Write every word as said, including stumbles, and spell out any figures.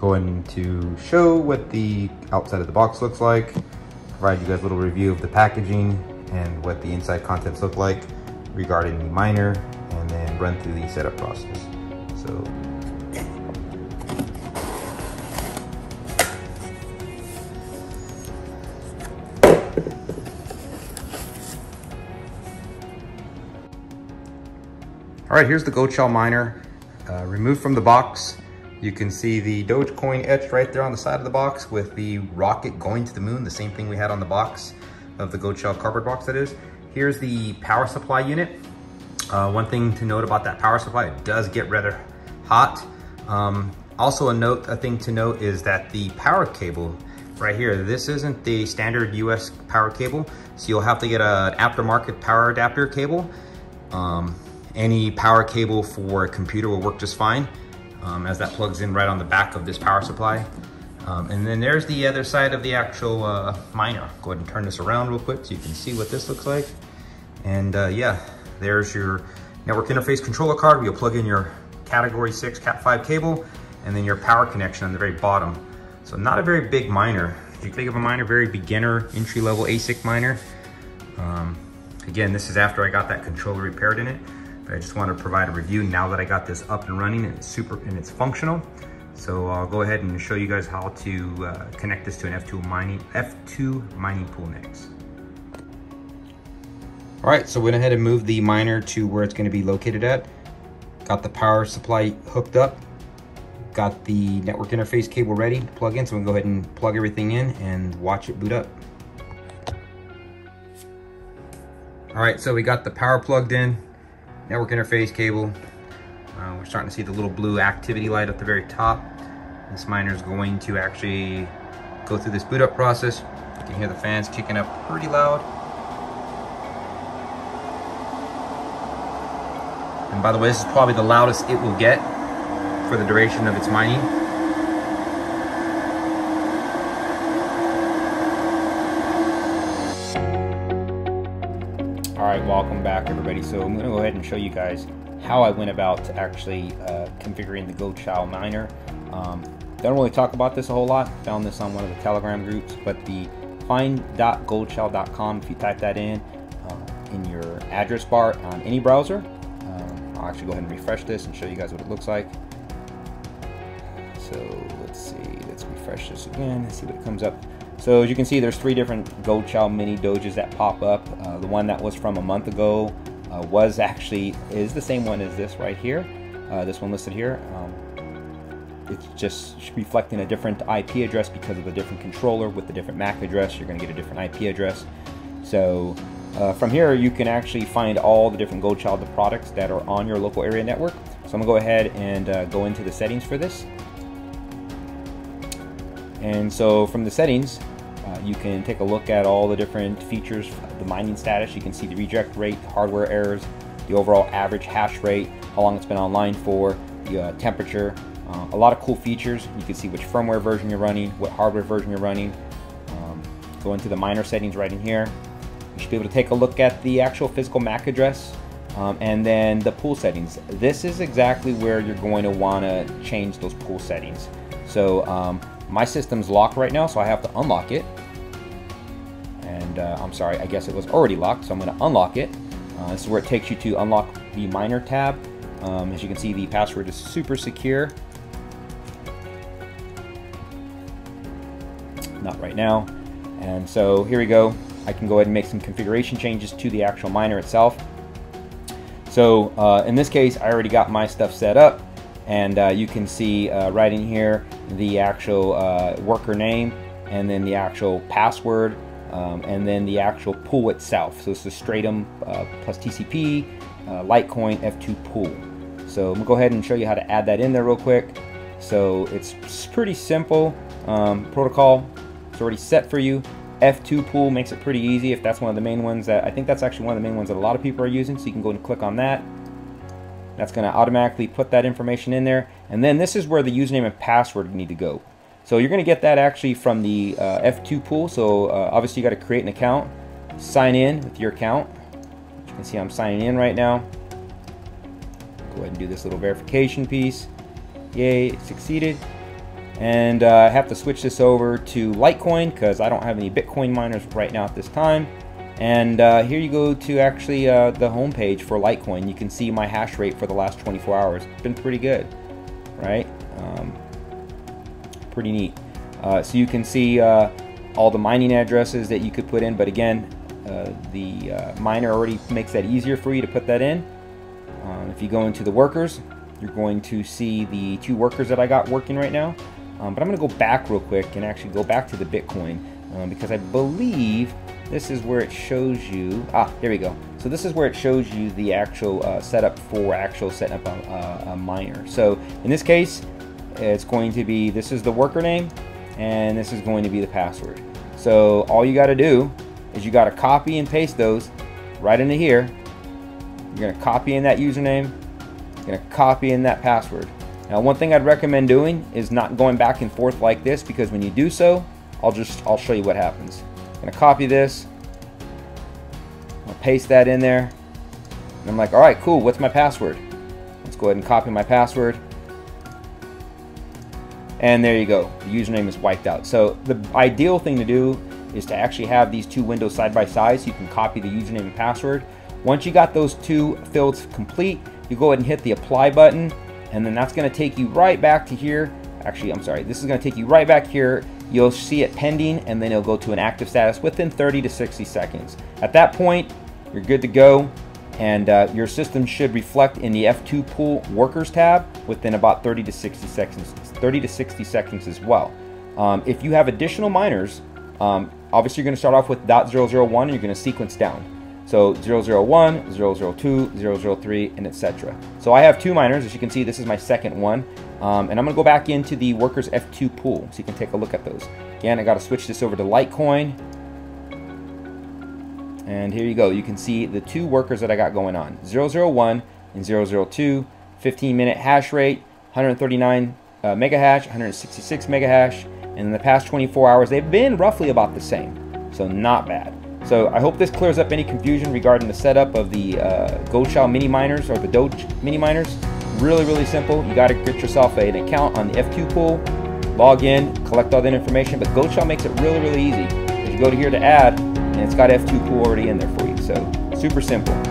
going to show what the outside of the box looks like, provide you guys a little review of the packaging and what the inside contents look like regarding the miner, and then run through the setup process. So. All right, here's the Goldshell miner uh, removed from the box. You can see the Dogecoin etched right there on the side of the box with the rocket going to the moon, the same thing we had on the box of the Goldshell cardboard box that is. Here's the power supply unit. Uh, one thing to note about that power supply, it does get rather hot. Um, also a note, a thing to note is that the power cable right here, this isn't the standard U S power cable. So you'll have to get an aftermarket power adapter cable. Um, Any power cable for a computer will work just fine, um, as that plugs in right on the back of this power supply. Um, and then there's the other side of the actual uh, miner. Go ahead and turn this around real quick so you can see what this looks like. And uh, yeah, there's your network interface controller card where you'll plug in your category six cat five cable and then your power connection on the very bottom. So not a very big miner. If you think of a miner, very beginner, entry-level ASIC miner. Um, again, this is after I got that controller repaired in it. I just want to provide a review now that I got this up and running and it's super and it's functional. So I'll go ahead and show you guys how to uh, connect this to an F two mining F two mining pool next. All right, so we went ahead and moved the miner to where it's going to be located at. Got the power supply hooked up. Got the network interface cable ready to plug in. So we can go ahead and plug everything in and watch it boot up. All right, so we got the power plugged in. Network interface cable. Uh, we're starting to see the little blue activity light at the very top. This miner is going to actually go through this boot up process. You can hear the fans kicking up pretty loud. And by the way, this is probably the loudest it will get for the duration of its mining. Alright, welcome back everybody. So I'm going to go ahead and show you guys how I went about actually uh, configuring the Goldshell miner. Um, don't really talk about this a whole lot. Found this on one of the Telegram groups, but the find dot goldshell dot com, if you type that in um, in your address bar on any browser, um, I'll actually go ahead and refresh this and show you guys what it looks like. So let's see, let's refresh this again and see what it comes up. So as you can see, there's three different Goldshell mini doges that pop up. Uh, the one that was from a month ago uh, was actually, is the same one as this right here. Uh, this one listed here. Um, it's just reflecting a different I P address because of a different controller with a different M A C address. You're gonna get a different I P address. So uh, from here, you can actually find all the different Goldshell products that are on your local area network. So I'm gonna go ahead and uh, go into the settings for this. And so from the settings, uh, you can take a look at all the different features, the mining status. You can see the reject rate, hardware errors, the overall average hash rate, how long it's been online for, the uh, temperature, uh, a lot of cool features. You can see which firmware version you're running, what hardware version you're running. Um, go into the miner settings right in here. You should be able to take a look at the actual physical M A C address um, and then the pool settings. This is exactly where you're going to want to change those pool settings. So. Um, My system's locked right now, so I have to unlock it. And uh, I'm sorry, I guess it was already locked, so I'm gonna unlock it. Uh, this is where it takes you to unlock the miner tab. Um, as you can see, the password is super secure. Not right now. And so here we go. I can go ahead and make some configuration changes to the actual miner itself. So uh, in this case, I already got my stuff set up. And uh, you can see uh, right in here the actual uh, worker name, and then the actual password, um, and then the actual pool itself. So this is Stratum uh, plus T C P, uh, Litecoin F two pool. So I'm gonna go ahead and show you how to add that in there real quick. So it's pretty simple. Um, protocol, it's already set for you. F two pool makes it pretty easy if that's one of the main ones that, I think that's actually one of the main ones that a lot of people are using. So you can go and click on that. That's going to automatically put that information in there. And then this is where the username and password need to go. So you're going to get that actually from the uh, F two pool. So uh, obviously you got to create an account, sign in with your account. You can see I'm signing in right now. Go ahead and do this little verification piece. Yay, it succeeded. And uh, I have to switch this over to Litecoin because I don't have any Bitcoin miners right now at this time. And uh, here you go to actually uh, the homepage for Litecoin. You can see my hash rate for the last twenty-four hours. It's been pretty good, right? Um, pretty neat. Uh, so you can see uh, all the mining addresses that you could put in. But again, uh, the uh, miner already makes that easier for you to put that in. Um, if you go into the workers, you're going to see the two workers that I got working right now. Um, but I'm going to go back real quick and actually go back to the Bitcoin um, because I believe this is where it shows you, ah, there we go. So this is where it shows you the actual uh, setup for actual setting up a, a, a miner. So in this case, it's going to be, this is the worker name, and this is going to be the password. So all you gotta do is you gotta copy and paste those right into here. You're gonna copy in that username, you're gonna copy in that password. Now, one thing I'd recommend doing is not going back and forth like this, because when you do so, I'll just, I'll show you what happens. I'm gonna copy this, I'll paste that in there, and I'm like, all right, cool, what's my password? Let's go ahead and copy my password. And there you go, the username is wiped out. So the ideal thing to do is to actually have these two windows side by side so you can copy the username and password. Once you got those two fields complete, you go ahead and hit the apply button, and then that's gonna take you right back to here. Actually, I'm sorry, this is gonna take you right back here. You'll see it pending, and then it'll go to an active status within thirty to sixty seconds. At that point, you're good to go, and uh, your system should reflect in the F two pool workers tab within about thirty to sixty seconds, thirty to sixty seconds as well. Um, if you have additional miners, um, obviously you're gonna start off with dot zero zero one, and you're gonna sequence down. So zero zero one, zero zero two, zero zero three, and et cetera. So I have two miners. As you can see, this is my second one. Um, and I'm gonna go back into the workers F two pool so you can take a look at those. Again, I gotta switch this over to Litecoin. And here you go. You can see the two workers that I got going on, zero zero one and zero zero two, fifteen minute hash rate, one hundred thirty-nine uh, megahash, one hundred sixty-six megahash. And in the past twenty-four hours, they've been roughly about the same. So not bad. So I hope this clears up any confusion regarding the setup of the uh, Goldshell mini miners or the Doge mini miners. Really, really simple. You got to get yourself an account on the F two pool, log in, collect all that information. But Goldshell makes it really, really easy. You go to here to add, and it's got F two pool already in there for you. So super simple.